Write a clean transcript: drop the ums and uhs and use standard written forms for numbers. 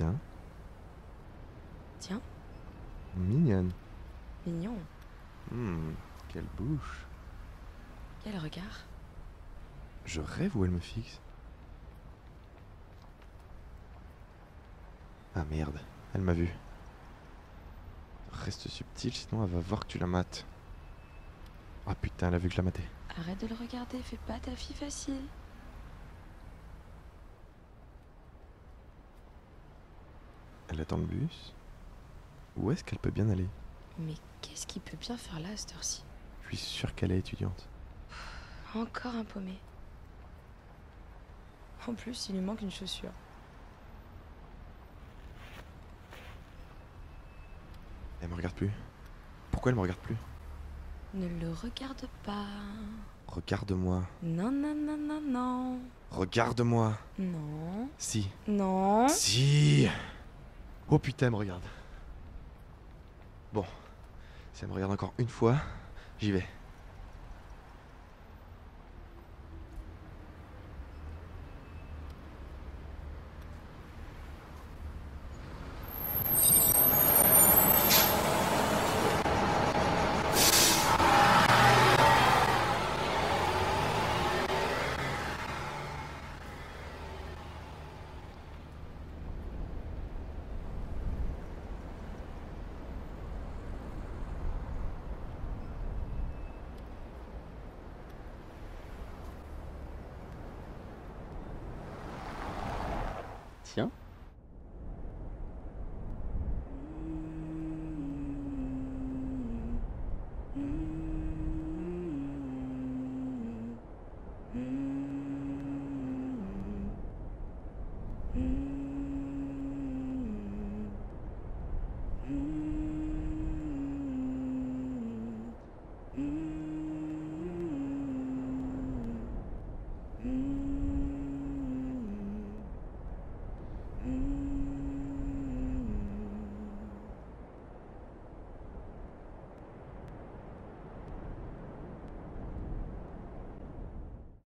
Tiens. Tiens. Mignonne. Mignon. Quelle bouche. Quel regard. Je rêve où elle me fixe. Ah merde, elle m'a vu. Reste subtil, sinon elle va voir que tu la mates. Ah putain, elle a vu que je la matais. Arrête de le regarder, fais pas ta fille facile. Elle attend le bus. Où est-ce qu'elle peut bien aller? Mais qu'est-ce qu'il peut bien faire là à cette heure-ci? Je suis sûre qu'elle est étudiante. Encore un paumé. En plus, il lui manque une chaussure. Elle me regarde plus. Pourquoi elle me regarde plus? Ne le regarde pas. Regarde-moi. Non, non, non, non, non. Regarde-moi. Non. Si. Non. Si. Oh putain, elle me regarde. Bon, si elle me regarde encore une fois, j'y vais. Tiens.